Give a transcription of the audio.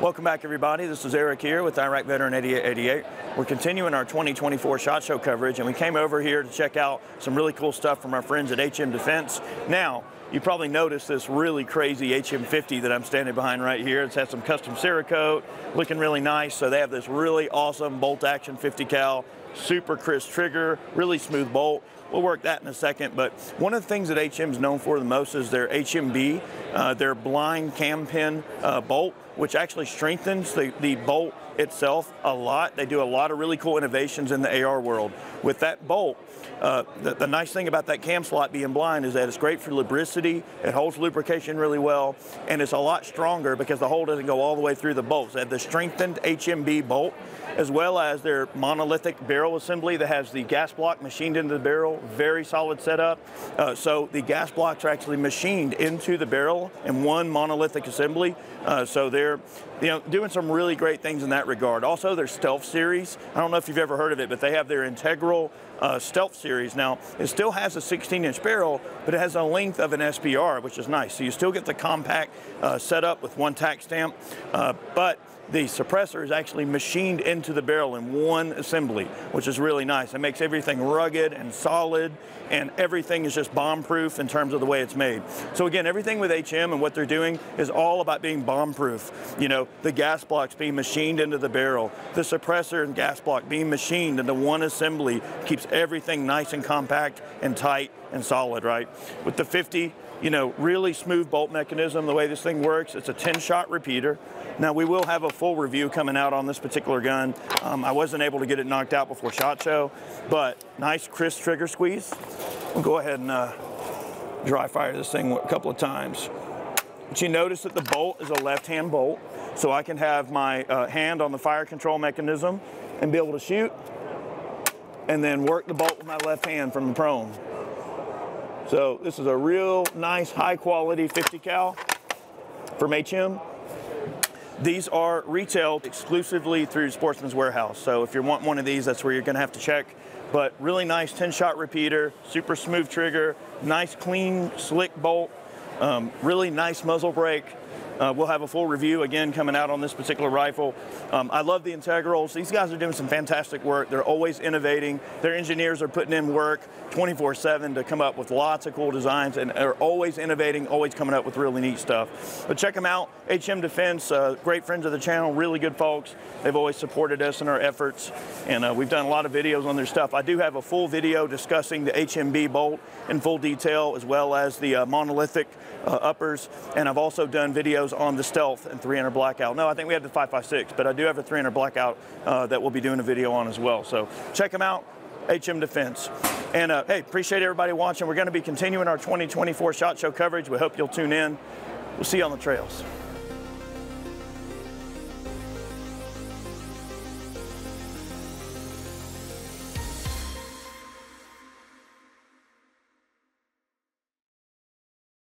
Welcome back, everybody. This is Eric here with Iraqveteran8888. We're continuing our 2024 SHOT Show coverage, and we came over here to check out some really cool stuff from our friends at HM Defense. Now, you probably noticed this really crazy HM 50 that I'm standing behind right here. It's had some custom Cerakote, looking really nice. So they have this really awesome bolt action 50 cal, super crisp trigger, really smooth bolt. We'll work that in a second, but one of the things that HM's known for the most is their HMB, their blind cam pin bolt, which actually strengthens the bolt itself a lot. They do a lot of really cool innovations in the AR world. With that bolt, the nice thing about that cam slot being blind is that it's great for lubricity, it holds lubrication really well, and it's a lot stronger because the hole doesn't go all the way through the bolts. They have the strengthened HMB bolt, as well as their monolithic barrel assembly that has the gas block machined into the barrel, very solid setup. So the gas blocks are actually machined into the barrel in one monolithic assembly. So they're doing some really great things in that regard. Also, their Stealth Series, I don't know if you've ever heard of it, but they have their integral Stealth Series. Now, it still has a 16-inch barrel, but it has a length of an SBR, which is nice. So you still get the compact setup with one tack stamp, but the suppressor is actually machined into the barrel in one assembly, which is really nice. It makes everything rugged and solid, and everything is just bomb-proof in terms of the way it's made. So again, everything with HM and what they're doing is all about being bomb-proof. You know, the gas blocks being machined into the barrel, the suppressor and gas block being machined into one assembly keeps everything nice and compact and tight and solid, right? With the 50, really smooth bolt mechanism, the way this thing works, it's a 10-shot repeater. Now, we will have a full review coming out on this particular gun. I wasn't able to get it knocked out before SHOT Show, but nice crisp trigger squeeze. We'll go ahead and dry fire this thing a couple of times. But you notice that the bolt is a left-hand bolt, so I can have my hand on the fire control mechanism and be able to shoot, and then work the bolt with my left hand from the prone. So this is a real nice, high-quality 50 cal from HM. These are retailed exclusively through Sportsman's Warehouse. So if you want one of these, that's where you're gonna have to check. But really nice 10-shot repeater, super smooth trigger, nice, clean, slick bolt, really nice muzzle brake. We'll have a full review, again, coming out on this particular rifle. I love the integrals. These guys are doing some fantastic work. They're always innovating. Their engineers are putting in work 24/7 to come up with lots of cool designs, and are always innovating, always coming up with really neat stuff. But check them out. HM Defense, great friends of the channel, really good folks. They've always supported us in our efforts, and we've done a lot of videos on their stuff. I do have a full video discussing the HMB bolt in full detail, as well as the monolithic uppers, and I've also done videos on the Stealth and 300 Blackout. No, I think we have the 5.56, but I do have a 300 Blackout that we'll be doing a video on as well. So check them out, HM Defense. And hey, appreciate everybody watching. We're going to be continuing our 2024 SHOT Show coverage. We hope you'll tune in. We'll see you on the trails.